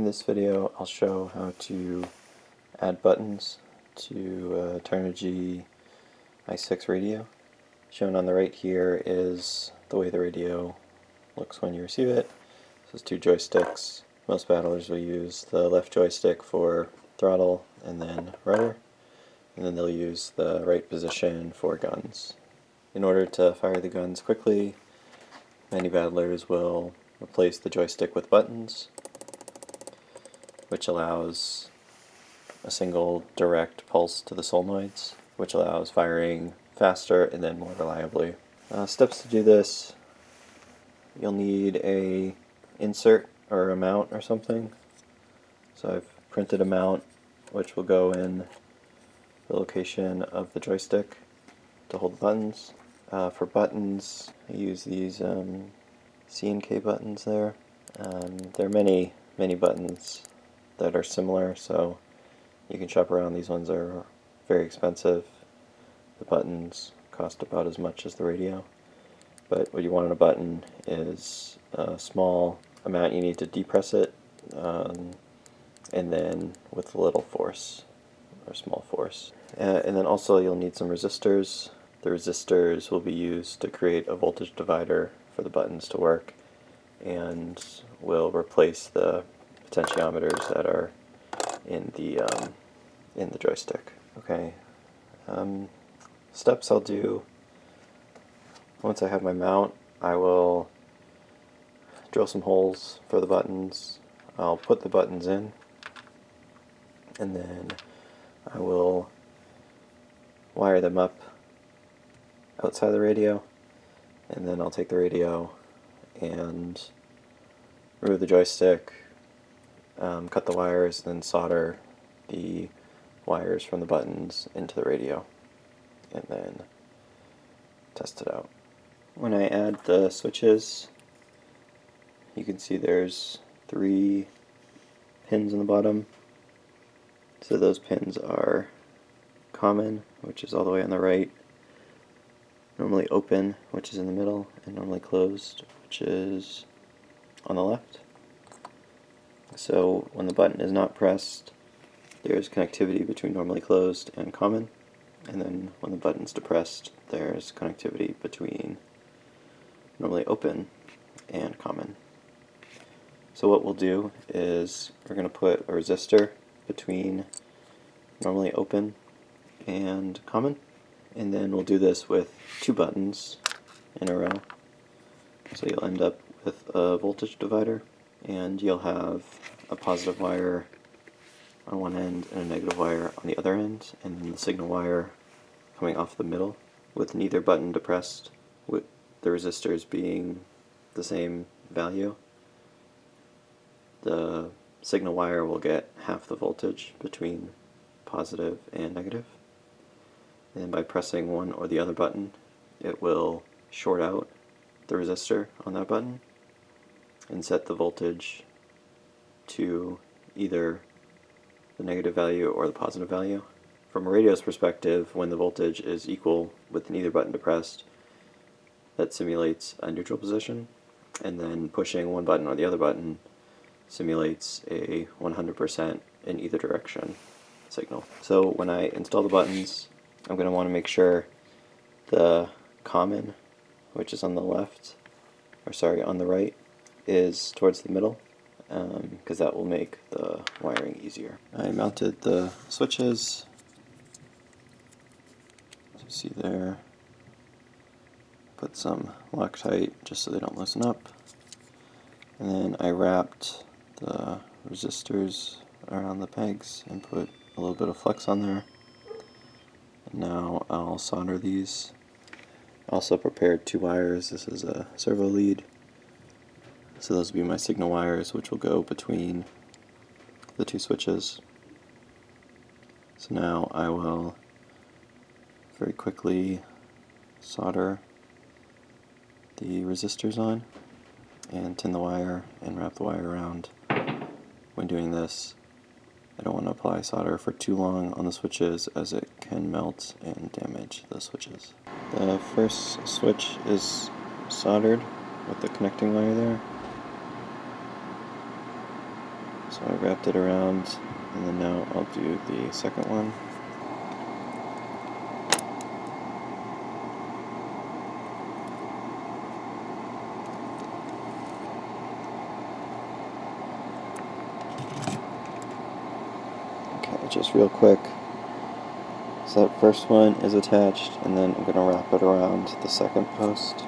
In this video, I'll show how to add buttons to Turnigy i6 radio. Shown on the right here is the way the radio looks when you receive it. This is two joysticks. Most battlers will use the left joystick for throttle and then rudder, and then they'll use the right position for guns. In order to fire the guns quickly, many battlers will replace the joystick with buttons, which allows a single direct pulse to the solenoids, which allows firing faster and then more reliably. Steps to do this: you'll need a insert or a mount or something. So I've printed a mount which will go in the location of the joystick to hold the buttons. For buttons, I use these C&K buttons there. There are many buttons that are similar, so you can shop around. These ones are very expensive. The buttons cost about as much as the radio, but what you want on a button is a small amount. You need to depress it, and then with a little force or small force, and then also you'll need some resistors. The resistors will be used to create a voltage divider for the buttons to work, and will replace the potentiometers that are in the joystick. Okay, steps I'll do: once I have my mount, I will drill some holes for the buttons. I'll put the buttons in, and then I will wire them up outside the radio, and then I'll take the radio and remove the joystick, cut the wires, and then solder the wires from the buttons into the radio, and then test it out. When I add the switches, you can see there's 3 pins in the bottom. So those pins are common, which is all the way on the right, normally open, which is in the middle, and normally closed, which is on the left. So when the button is not pressed, there's connectivity between normally closed and common, and then when the button's depressed, there's connectivity between normally open and common. So what we'll do is we're going to put a resistor between normally open and common, and then we'll do this with 2 buttons in a row. So you'll end up with a voltage divider, and you'll have a positive wire on one end and a negative wire on the other end, and then the signal wire coming off the middle, with neither button depressed, with the resistors being the same value. The signal wire will get half the voltage between positive and negative, and by pressing one or the other button, it will short out the resistor on that button and set the voltage to either the negative value or the positive value. From a radio's perspective, when the voltage is equal with neither button depressed, that simulates a neutral position, and then pushing one button or the other button simulates a 100% in either direction signal. So when I install the buttons, I'm going to want to make sure the common, which is on the left, or sorry, on the right, is towards the middle, because that will make the wiring easier. I mounted the switches, as you see there. Put some Loctite just so they don't loosen up, and then I wrapped the resistors around the pegs and put a little bit of flex on there. And now I'll solder these. Also prepared 2 wires. This is a servo lead. So those will be my signal wires, which will go between the 2 switches. So now I will very quickly solder the resistors on and tin the wire and wrap the wire around. When doing this, I don't want to apply solder for too long on the switches, as it can melt and damage the switches. The first switch is soldered with the connecting wire there. So I wrapped it around, and then now I'll do the second one. Okay, just real quick. So that first one is attached, and then I'm going to wrap it around the second post.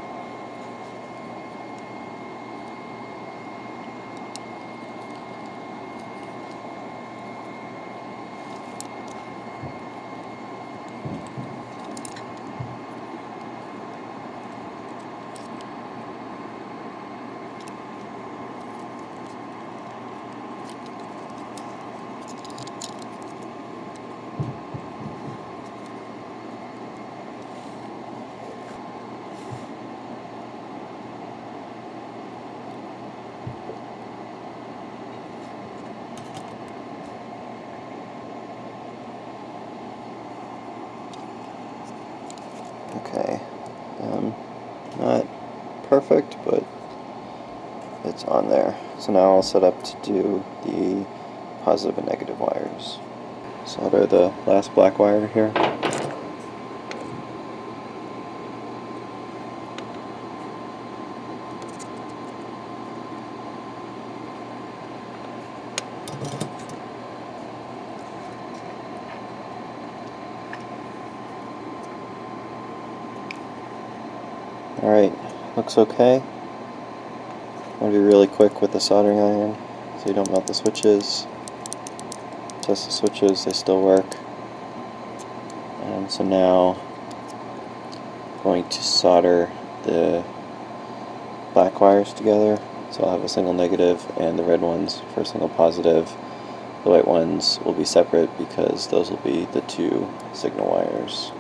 Okay, not perfect, but it's on there. So now I'll set up to do the positive and negative wires. Solder the last black wire here. Alright, looks okay. I'm going to be really quick with the soldering iron so you don't melt the switches. Test the switches, they still work. And so now I'm going to solder the black wires together. So I'll have a single negative and the red ones for a single positive. The white ones will be separate because those will be the two signal wires.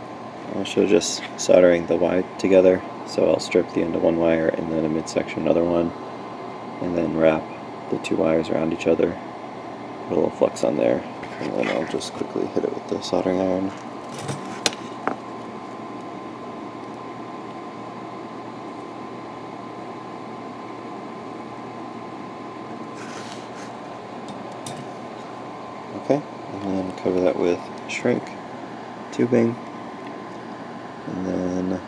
I'll show just soldering the Y together, so I'll strip the end of one wire and then a midsection another one, and then wrap the two wires around each other, put a little flux on there, and then I'll just quickly hit it with the soldering iron. Okay, and then cover that with shrink tubing. And then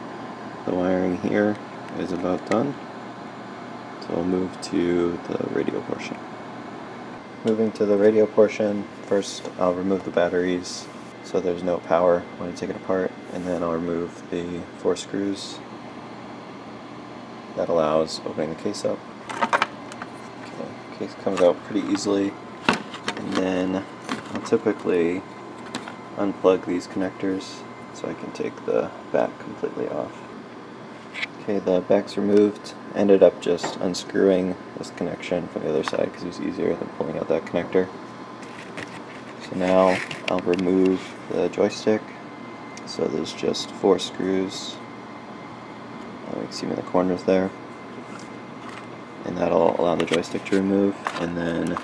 the wiring here is about done, so we'll move to the radio portion. Moving to the radio portion, first I'll remove the batteries so there's no power when I take it apart, and then I'll remove the 4 screws. That allows opening the case up. Okay, the case comes out pretty easily, and then I'll typically unplug these connectors so I can take the back completely off. Okay, the back's removed. Ended up just unscrewing this connection from the other side because it was easier than pulling out that connector. So now I'll remove the joystick. So there's just 4 screws. You can see them in the corners there. And that'll allow the joystick to remove. And then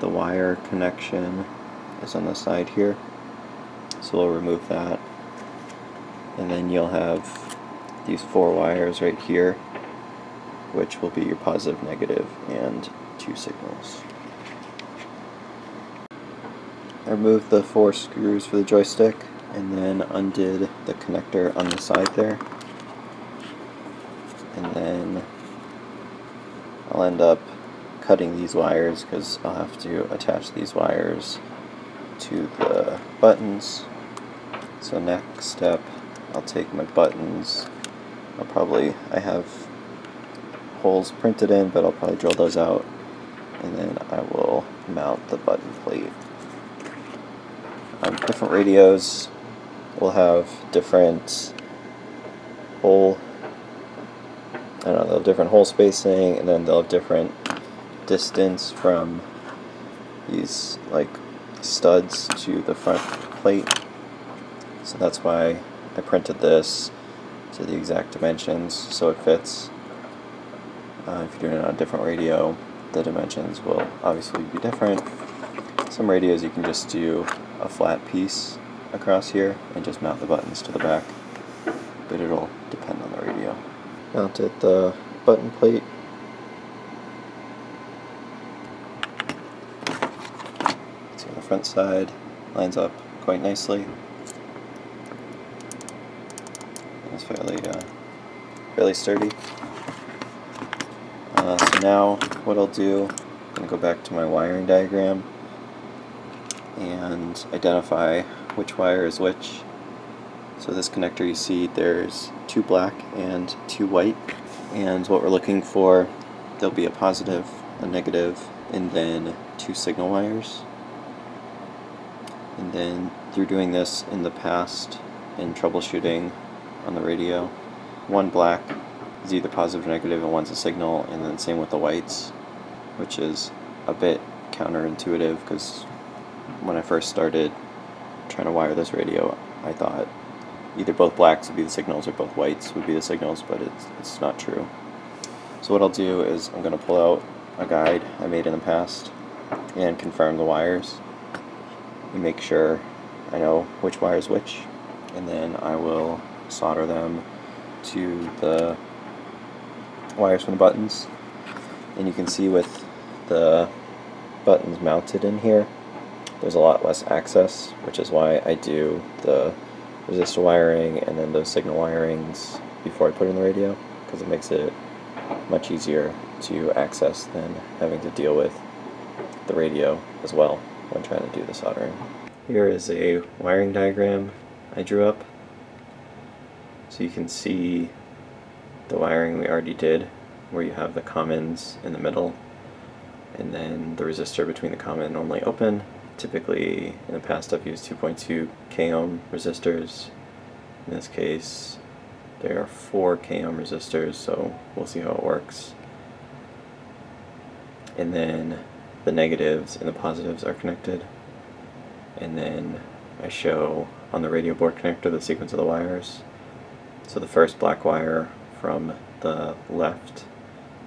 the wire connection is on the side here. So we'll remove that, and then you'll have these 4 wires right here, which will be your positive, negative, and 2 signals. I removed the 4 screws for the joystick, and then undid the connector on the side there, and then I'll end up cutting these wires because I'll have to attach these wires to the buttons. So next step, I'll take my buttons. I have holes printed in, but I'll probably drill those out, and then I will mount the button plate. Different radios will have different they'll have different hole spacing, and then they'll have different distance from these like studs to the front plate. So that's why I printed this to the exact dimensions so it fits. If you're doing it on a different radio, the dimensions will obviously be different. Some radios you can just do a flat piece across here and just mount the buttons to the back, but it'll depend on the radio. Mounted the button plate. front side lines up quite nicely. It's fairly sturdy. So now what I'll do, I'm going to go back to my wiring diagram and identify which wire is which. So this connector, you see there's two black and two white, and what we're looking for, there'll be a positive, a negative, and then two signal wires. And then through doing this in the past and troubleshooting on the radio, one black is either positive or negative and one's a signal, and then same with the whites, which is a bit counterintuitive because when I first started trying to wire this radio, I thought either both blacks would be the signals or both whites would be the signals, but it's not true. So what I'll do is I'm going to pull out a guide I made in the past and confirm the wires and make sure I know which wire is which, and then I will solder them to the wires from the buttons. And you can see with the buttons mounted in here, there's a lot less access, which is why I do the resistor wiring and then those signal wirings before I put in the radio, because it makes it much easier to access than having to deal with the radio as well when trying to do the soldering. Here is a wiring diagram I drew up. So you can see the wiring we already did, where you have the commons in the middle and then the resistor between the common and only open. Typically in the past I've used 2.2 k ohm resistors. In this case there are 4 k ohm resistors, so we'll see how it works. And then the negatives and the positives are connected, and then I show on the radio board connector the sequence of the wires. So the first black wire from the left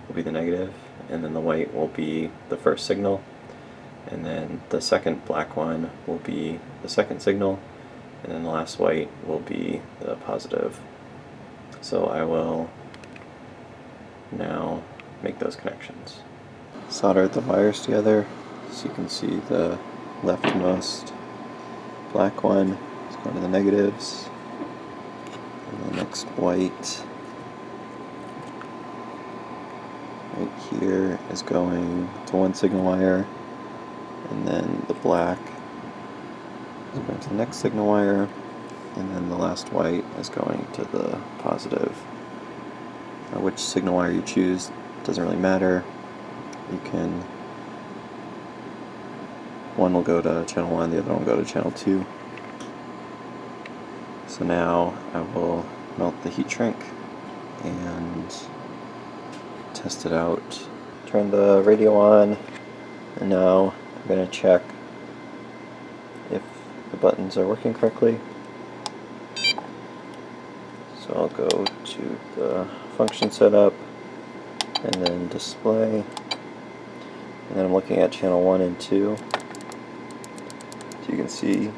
will be the negative, and then the white will be the first signal, and then the second black one will be the second signal, and then the last white will be the positive. So I will now make those connections. Solder the wires together, so you can see the leftmost black one is going to the negatives, and the next white right here is going to one signal wire, and then the black is going to the next signal wire, and then the last white is going to the positive. Now, which signal wire you choose doesn't really matter. You can, one will go to channel 1, the other one will go to channel 2. So now I will melt the heat shrink and test it out. Turn the radio on, and now I'm going to check if the buttons are working correctly. So I'll go to the function setup and then display, and then I'm looking at channel 1 and 2. So you can see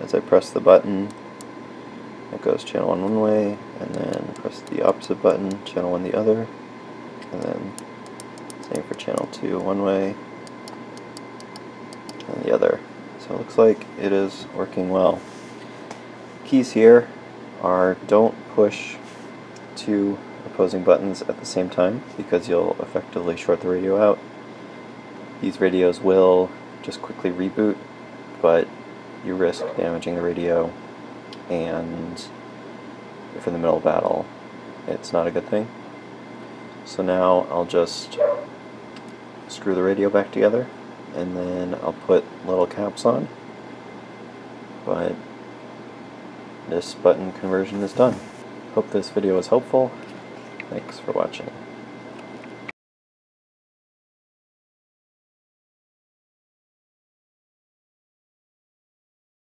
as I press the button, it goes channel 1 one way, and then press the opposite button, channel 1 the other, and then same for channel 2 one way and the other. So it looks like it is working well. Keys here are don't push two opposing buttons at the same time, because you'll effectively short the radio out. These radios will just quickly reboot, but you risk damaging the radio, and if in the middle of battle, it's not a good thing. So now I'll just screw the radio back together, and then I'll put little caps on, but this button conversion is done. Hope this video was helpful. Thanks for watching.